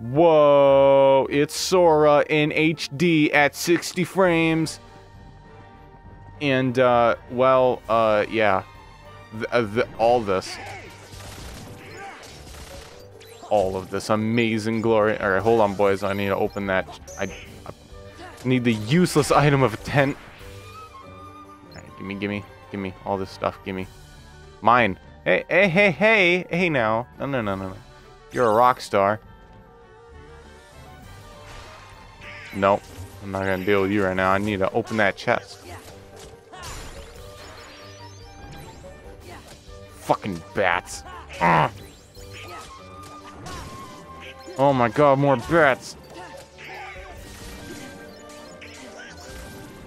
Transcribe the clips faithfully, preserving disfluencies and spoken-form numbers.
Whoa, it's Sora in H D at sixty frames. And, uh, well, uh, yeah. The, uh, the, all this. All of this amazing glory. Alright, hold on, boys. I need to open that. I, I need the useless item of a tent. Alright, gimme, gimme, gimme. All this stuff, gimme. Mine. Hey, hey, hey, hey. Hey, now. No, no, no, no, no. You're a rock star. Nope. I'm not gonna deal with you right now. I need to open that chest. Fucking bats. Ugh. Oh my god, more bats.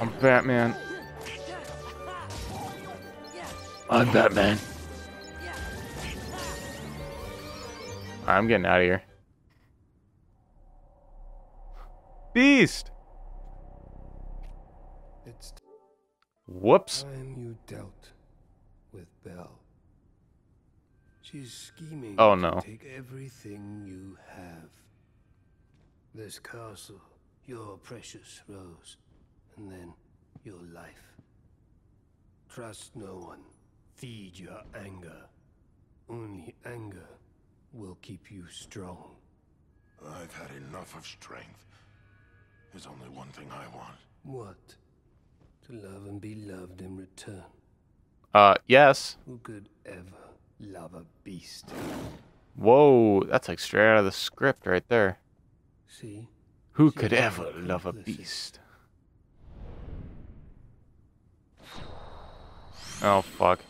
I'm Batman. I'm Batman. I'm getting out of here. Beast. It's whoops. Time you dealt with Belle. She's scheming oh, no. to take everything you have. This castle, your precious rose, and then your life. Trust no one. Feed your anger. Only anger will keep you strong. I've had enough of strength. There's only one thing I want. What? To love and be loved in return. Uh, yes. Who could ever love a beast? Whoa, that's like straight out of the script right there. See? Who could ever love a beast? Oh, fuck.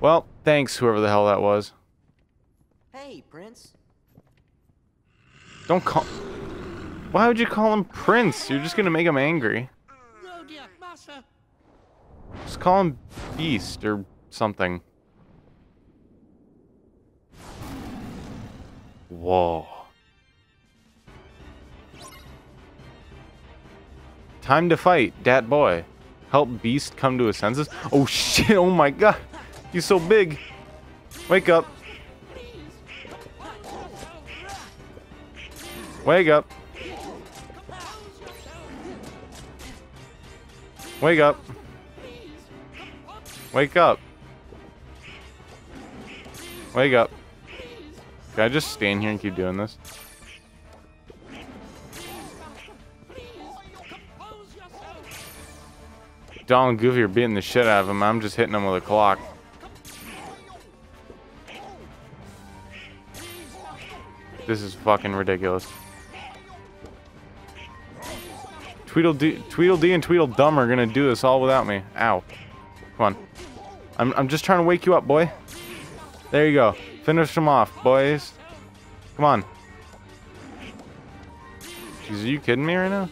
Well, thanks, whoever the hell that was. Hey, Prince. Don't call... Why would you call him Prince? You're just gonna make him angry. No, dear, master. Just call him Beast or something. Whoa. Time to fight, dat boy. Help Beast come to his senses. Oh shit, oh my god. He's so big. Wake up. Wake up. Wake up. Wake up. Wake up. Can I just stand here and keep doing this? Donald and Goofy are beating the shit out of him. I'm just hitting him with a clock. This is fucking ridiculous. Tweedledee, Tweedledee and Tweedledum are gonna do this all without me. Ow. Come on. I'm, I'm just trying to wake you up, boy. There you go. Finish them off, boys. Come on. Jeez, are you kidding me right now?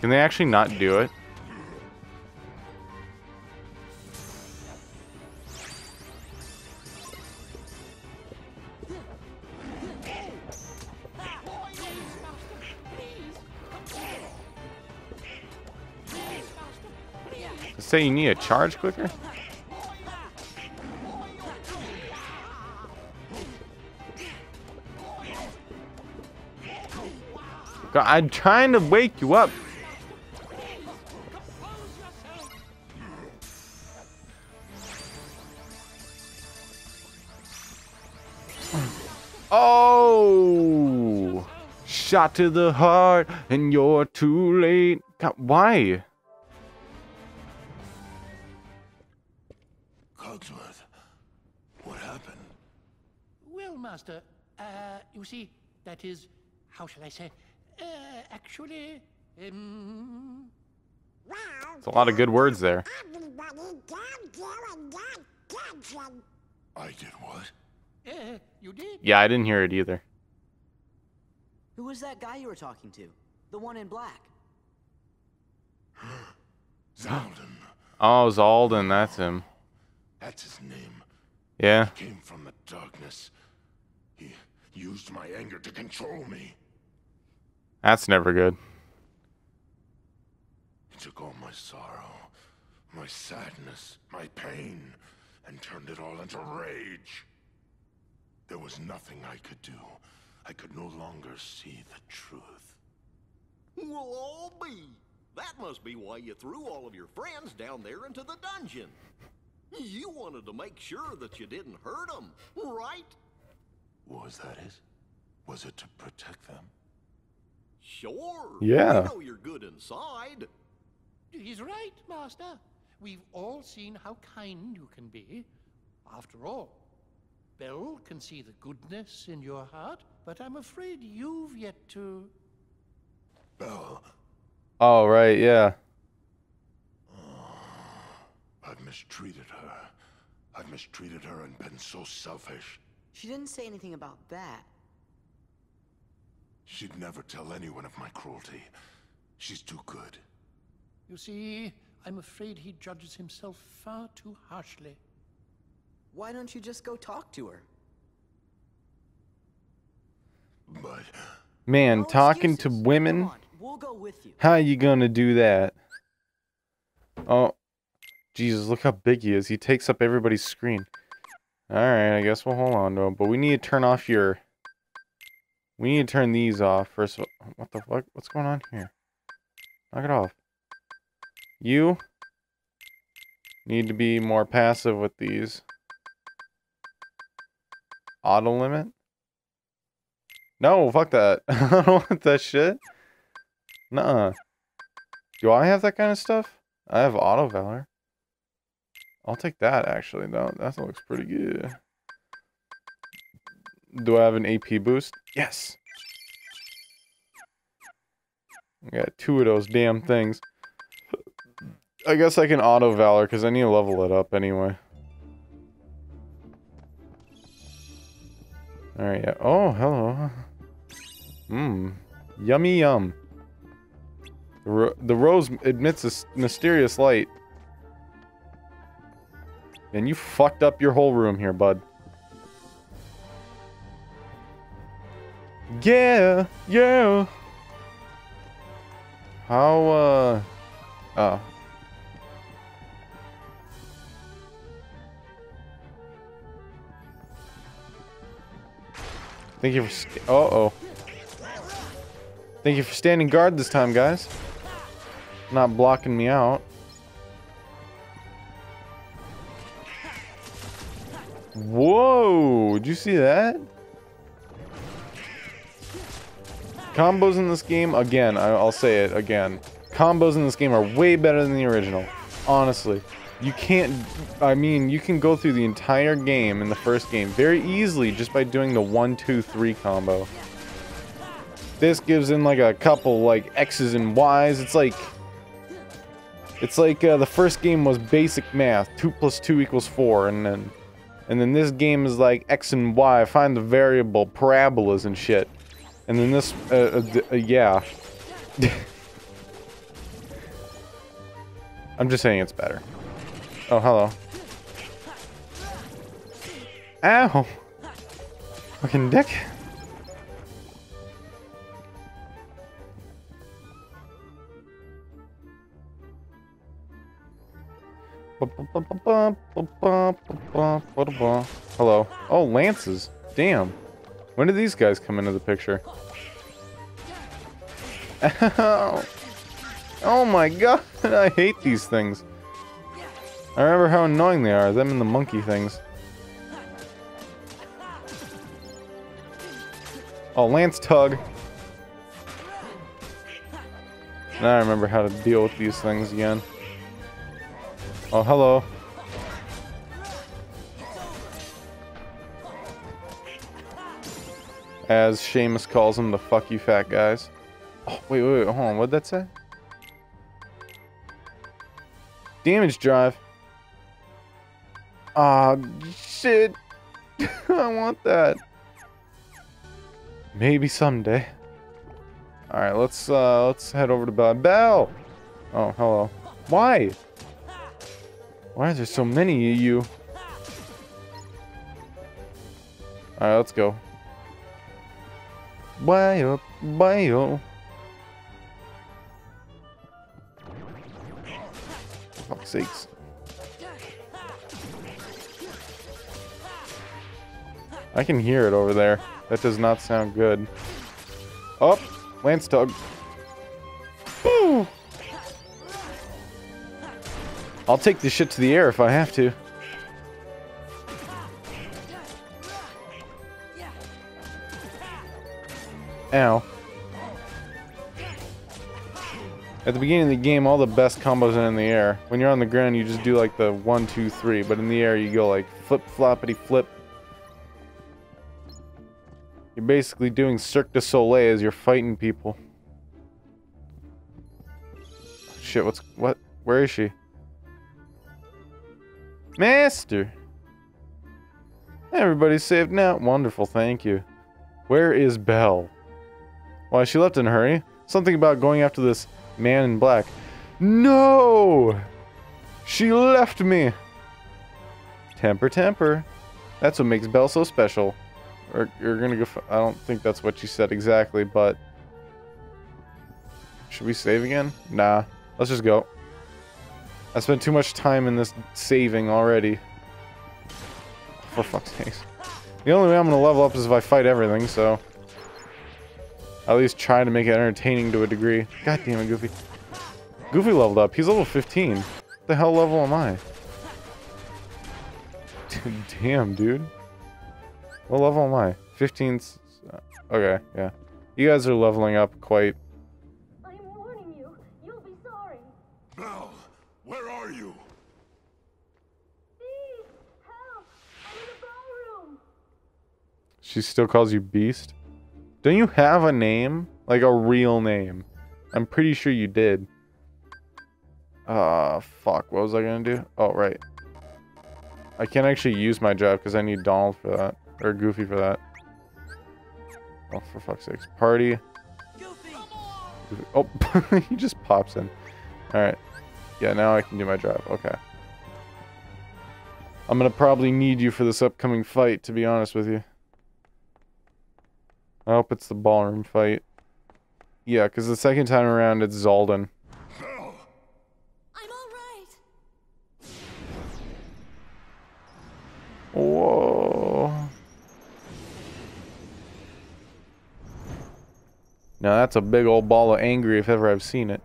Can they actually not do it? Say you need a charge quicker? God, I'm trying to wake you up. Oh! Shot to the heart and you're too late. God, why? Master, uh, you see, that is, how shall I say, uh, actually, um... Well, it's a lot of good words there. I did what? Uh, you did? Yeah, I didn't hear it either. Who was that guy you were talking to? The one in black? Xaldin. Oh, Xaldin, that's him. That's his name. Yeah. He came from the darkness. He used my anger to control me. That's never good. He took all my sorrow, my sadness, my pain, and turned it all into rage. There was nothing I could do. I could no longer see the truth. We'll all be. That must be why you threw all of your friends down there into the dungeon. You wanted to make sure that you didn't hurt them, right? Was that it? Was it to protect them? Sure. Yeah. I know you're good inside. He's right, Master. We've all seen how kind you can be. After all, Belle can see the goodness in your heart, but I'm afraid you've yet to... Belle. Oh, right, yeah. Oh, I've mistreated her. I've mistreated her and been so selfish. She didn't say anything about that. She'd never tell anyone of my cruelty. She's too good. You see, I'm afraid he judges himself far too harshly. Why don't you just go talk to her? But... Man, no talking excuses. To women? We'll go with you. How are you gonna do that? Oh. Jesus, look how big he is. He takes up everybody's screen. Alright, I guess we'll hold on to him. But we need to turn off your... We need to turn these off first of all. What the fuck? What's going on here? Knock it off. You need to be more passive with these. Auto limit? No, fuck that. I don't want that shit. Nuh-uh. Do I have that kind of stuff? I have auto valor. I'll take that actually. No, that looks pretty good. Do I have an A P boost? Yes! I got two of those damn things. I guess I can auto valor because I need to level it up anyway. Alright, yeah. Oh, hello. Mmm. Yummy yum. The, ro the rose emits a mysterious light. And you fucked up your whole room here, bud. Yeah, yeah. How, uh... Oh. Thank you for st- Uh-oh. Thank you for standing guard this time, guys. Not blocking me out. Whoa! Did you see that? Combos in this game, again, I'll say it again. Combos in this game are way better than the original. Honestly. You can't... I mean, you can go through the entire game in the first game very easily just by doing the one two three combo. This gives in, like, a couple, like, X's and Y's. It's like... It's like uh, the first game was basic math. two plus two equals four, and then... And then this game is like X and Y. Find the variable parabolas and shit. And then this, uh, uh, uh yeah. I'm just saying it's better. Oh, hello. Ow! Fucking dick. Hello. Oh, lances. Damn. When did these guys come into the picture? Ow. Oh my god, I hate these things. I remember how annoying they are, them and the monkey things. Oh, lance tug. Now I remember how to deal with these things again. Oh, hello. As Seamus calls them, the fuck you fat guys. Oh, wait, wait, wait, hold on, what'd that say? Damage drive. Ah, shit. I want that. Maybe someday. Alright, let's uh, let's head over to Belle. Belle! Oh, hello. Why? Why are there so many of you? Alright, let's go. Way up, way up. Fuck's sakes. I can hear it over there. That does not sound good. Oh, Lance Tug. Woo. I'll take this shit to the air if I have to. Ow. At the beginning of the game, all the best combos are in the air. When you're on the ground, you just do like the one, two, three, but in the air, you go like flip, floppity, flip. You're basically doing Cirque du Soleil as you're fighting people. Shit, what's... what? Where is she? Master! Everybody's saved now. Wonderful, thank you. Where is Belle? Why, she left in a hurry. Something about going after this man in black. No! She left me! Temper, temper. That's what makes Belle so special. Or you're gonna go... F I don't think that's what she said exactly, but... Should we save again? Nah. Let's just go. I spent too much time in this saving already. For fuck's sake. The only way I'm gonna level up is if I fight everything, so... At least try to make it entertaining to a degree. God damn it, Goofy. Goofy leveled up. He's level fifteen. What the hell level am I? Damn, dude. What level am I? fifteen's... Okay, yeah. You guys are leveling up quite... I'm warning you. You'll be sorry. Belle, where are you? Beast, help! I'm in the ballroom! She still calls you Beast? Don't you have a name? Like a real name? I'm pretty sure you did. Ah, uh, fuck. What was I gonna do? Oh, right. I can't actually use my job because I need Donald for that. Or Goofy for that. Oh, for fuck's sakes. Party. Goofy. Goofy. Oh, he just pops in. Alright. Yeah, now I can do my job. Okay. I'm gonna probably need you for this upcoming fight, to be honest with you. I hope it's the ballroom fight. Yeah, because the second time around, it's Xaldin. I'm all right. Whoa. Now that's a big old ball of angry if ever I've seen it.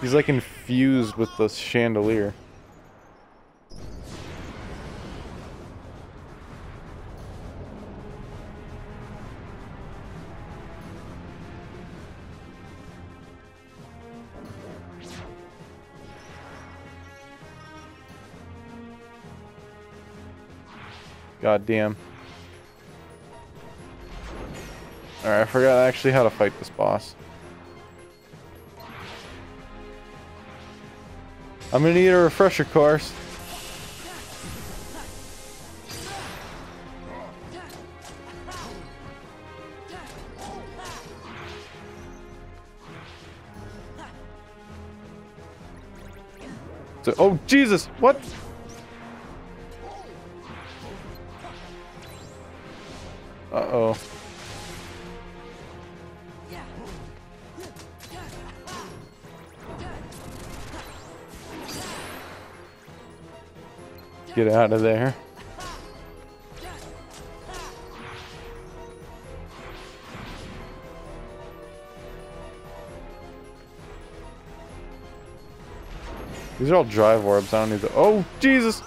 He's like infused with the chandelier. God damn. Alright, I forgot actually how to fight this boss. I'm gonna need a refresher course. So, oh, Jesus! What? Uh-oh. Get out of there. These are all drive orbs. I don't need the... Oh, Jesus!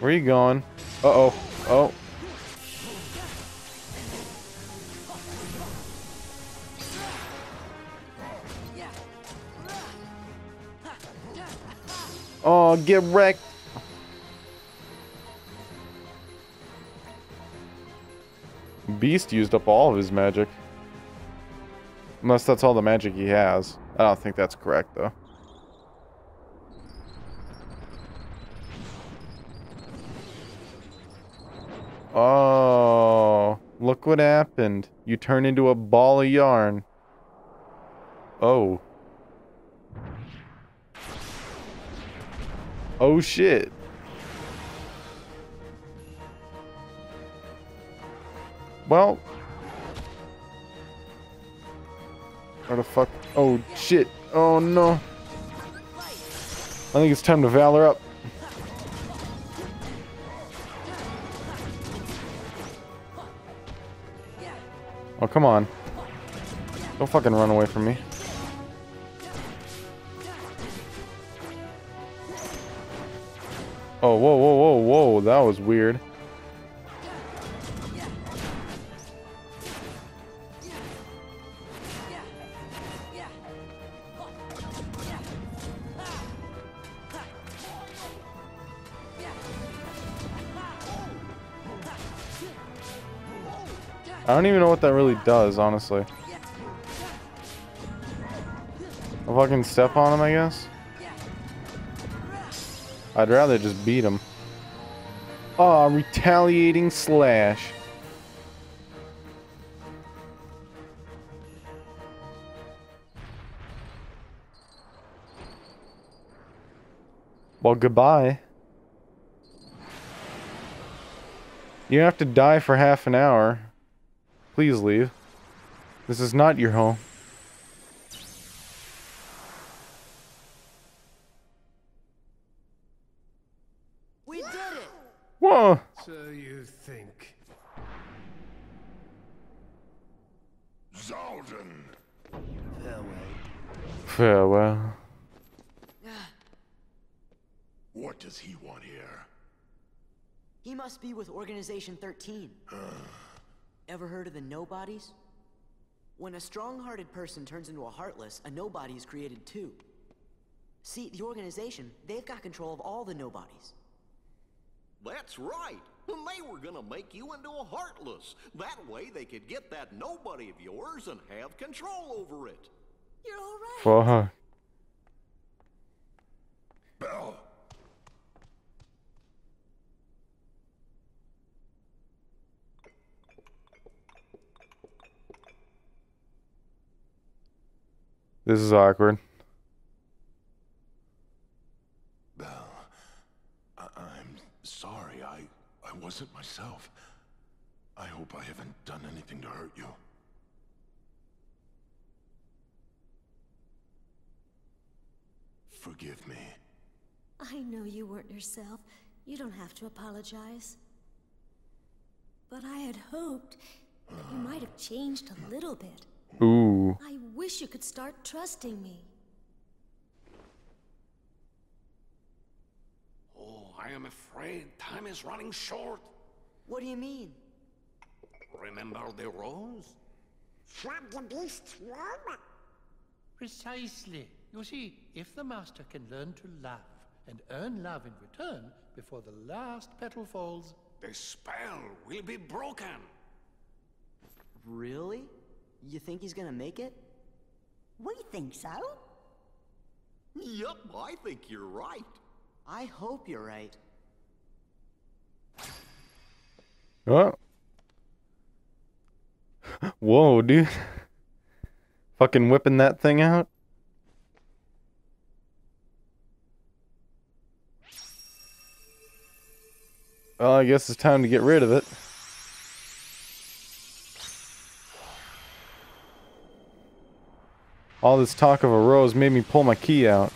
Where are you going? Uh-oh. Oh. Oh, get wrecked. Beast used up all of his magic. Unless that's all the magic he has. I don't think that's correct, though. Oh, look what happened. You turn into a ball of yarn. Oh. Oh shit. Well. Where the fuck? Oh shit. Oh no. I think it's time to Valor up. Oh, come on. Don't fucking run away from me. Oh, whoa, whoa, whoa, whoa. That was weird. I don't even know what that really does, honestly. I'll fucking step on him, I guess. I'd rather just beat him. Aw, retaliating slash. Well, goodbye. You have to die for half an hour. Please leave. This is not your home. We did it. Whoa. So you think. Xaldin. Farewell. Farewell. What does he want here? He must be with Organization thirteen. Ever heard of the nobodies? When a strong-hearted person turns into a heartless, a nobody is created too. See, the organization, they've got control of all the nobodies. That's right. And they were gonna make you into a heartless. That way they could get that nobody of yours and have control over it. You're all right. Well, huh. Belle. This is awkward. Belle, I I'm sorry. I I wasn't myself. I hope I haven't done anything to hurt you. Forgive me. I know you weren't yourself. You don't have to apologize. But I had hoped that you might have changed a little bit. Ooh. I wish you could start trusting me. Oh, I am afraid time is running short. What do you mean? Remember the rose? From the beast's womb? Precisely. You see, if the master can learn to love and earn love in return before the last petal falls, the spell will be broken. Really? You think he's gonna make it? We think so. Yup, I think you're right. I hope you're right. Oh. Whoa, dude. Fucking whipping that thing out. Well, I guess it's time to get rid of it. All this talk of a rose made me pull my key out.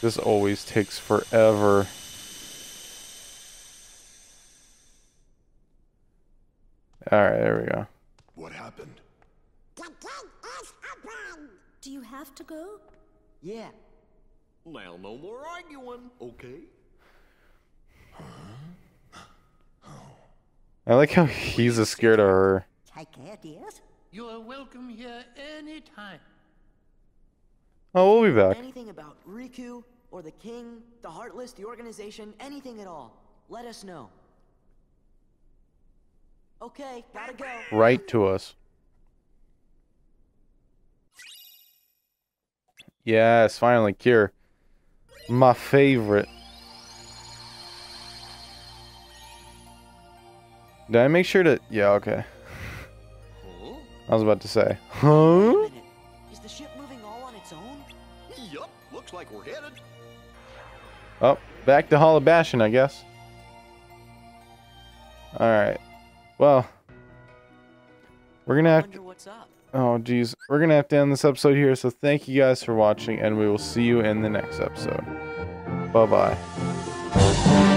This always takes forever. Alright, there we go. What happened? The gate is open! Do you have to go? Yeah. Now no more arguing, okay? Huh? Oh. I like how he's a scared of her. You are welcome here anytime. Oh, we'll be back. Anything about Riku, or the King, the Heartless, the Organization, anything at all, let us know. Okay, gotta go. Right to us. Yes, finally, cure. My favorite. Did I make sure to... Yeah, okay. I was about to say. Huh? Is the ship moving all on its own? Yup, looks like we're headed. Oh, back to Hollow Bastion, I guess. Alright. Well, we're gonna have to... Oh geez, we're gonna have to end this episode here, so thank you guys for watching, and we will see you in the next episode. Bye bye.